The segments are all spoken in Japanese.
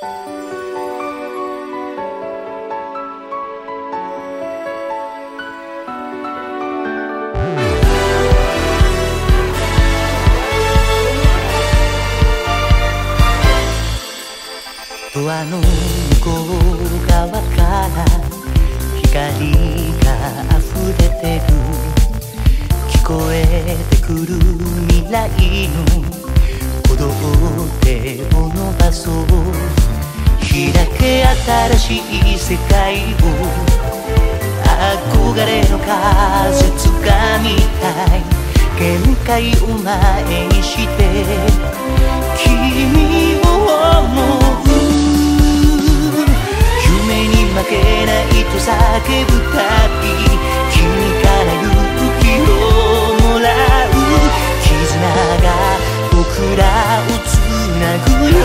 ドアの向こう側から光が溢れてる、聞こえてくる未来の鼓動手を伸ばそう、開け新しい世界を憧れの風掴みたい、限界を前にして君を思う、負けないと叫ぶたび君から勇気をもらう、絆が僕らをつなぐよ、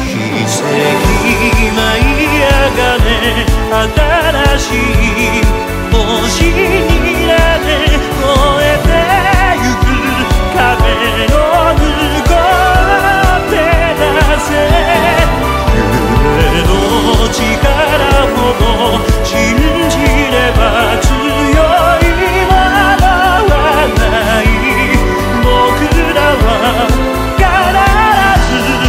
奇跡舞い上がれ新しい星になれ、越えてゆく壁の向こう手出せ、力ほど信じれば強いものはない、僕らは必ず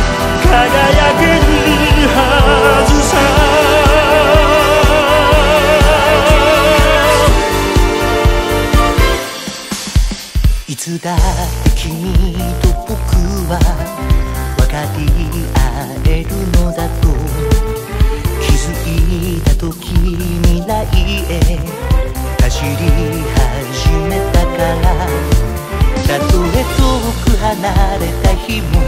輝けるはずさ、いつだって君と僕は分かり合えるのだと、いた時未来へ走り始めたから、たとえ遠く離れた日も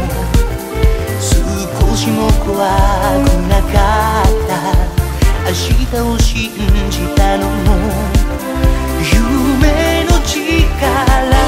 少しも怖くなかった、明日を信じたのも夢の力